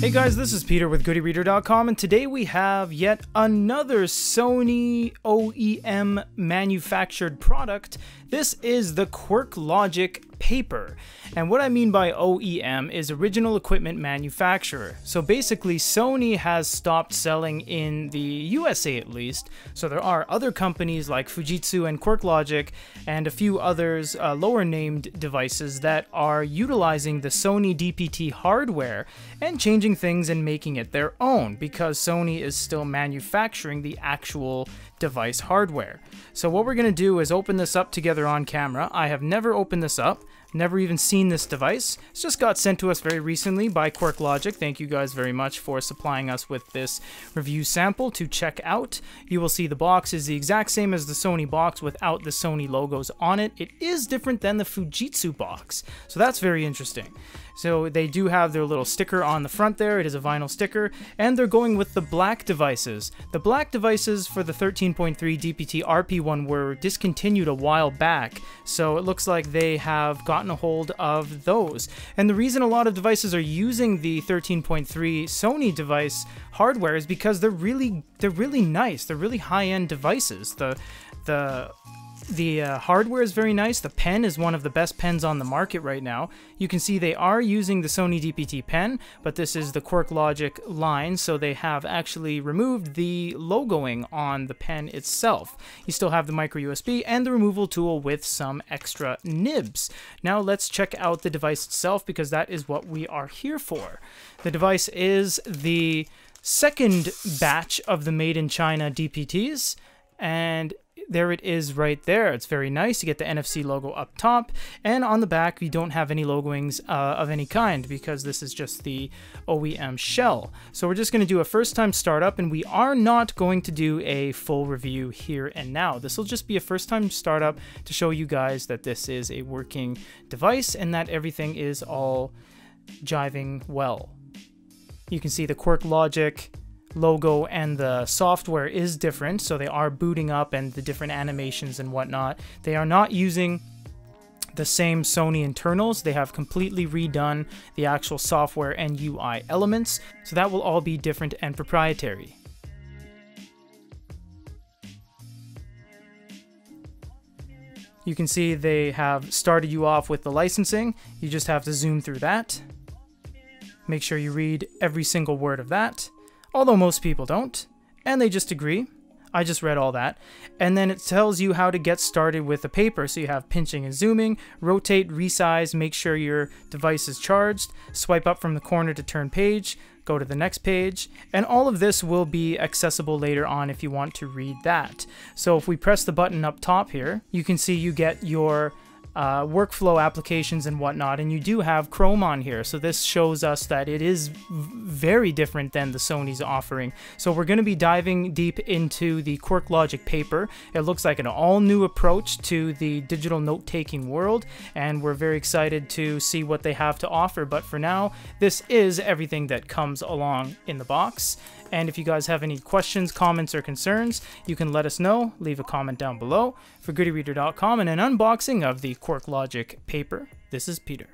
Hey guys, this is Peter with GoodEReader.com, and today we have yet another Sony OEM manufactured product. This is the QuirkLogic Papyr. And what I mean by OEM is original equipment manufacturer. So basically Sony has stopped selling in the USA at least. So there are other companies like Fujitsu and QuirkLogic and a few others lower named devices that are utilizing the Sony DPT hardware and changing things and making it their own because Sony is still manufacturing the actual device hardware. So what we're going to do is open this up together on camera. I have never opened this up. Never even seen this device. It's just got sent to us very recently by QuirkLogic. Thank you guys very much for supplying us with this review sample to check out. You will see the box is the exact same as the Sony box without the Sony logos on it. It is different than the Fujitsu box. So that's very interesting. So they do have their little sticker on the front there. It is a vinyl sticker, and they're going with the black devices. The black devices for the 13.3 DPT-RP1 were discontinued a while back, so it looks like they have gotten a hold of those. And the reason a lot of devices are using the 13.3 Sony device hardware is because they're really nice. They're really high-end devices. The hardware is very nice. The pen is one of the best pens on the market right now. You can see they are using the Sony DPT pen, but this is the QuirkLogic line, so they have actually removed the logoing on the pen itself. You still have the micro USB and the removal tool with some extra nibs. Now let's check out the device itself, because that is what we are here for. The device is the second batch of the Made in China DPTs, and there it is right there. It's very nice. You get the NFC logo up top, and on the back you don't have any logoings of any kind, because this is just the OEM shell. So we're just going to do a first time startup, and we are not going to do a full review here and now. This will just be a first time startup to show you guys that this is a working device and that everything is all jiving well. You can see the QuirkLogic logo and the software is different, so they are booting up and the different animations and whatnot. They are not using the same Sony internals. They have completely redone the actual software and UI elements, so that will all be different and proprietary. You can see they have started you off with the licensing. You just have to zoom through that. Make sure you read every single word of that. Although most people don't, and they just agree. I just read all that. And then it tells you how to get started with the Papyr. So you have pinching and zooming, rotate, resize, make sure your device is charged, swipe up from the corner to turn page, go to the next page, and all of this will be accessible later on if you want to read that. So if we press the button up top here, you can see you get your workflow applications and whatnot, and you do have Chrome on here, so this shows us that it is very different than the Sony's offering. So we're going to be diving deep into the QuirkLogic Papyr. It looks like an all-new approach to the digital note-taking world, and we're very excited to see what they have to offer. But for now, this is everything that comes along in the box. And if you guys have any questions, comments, or concerns, you can let us know. Leave a comment down below. For GoodEReader.com and an unboxing of the QuirkLogic Papyr, this is Peter.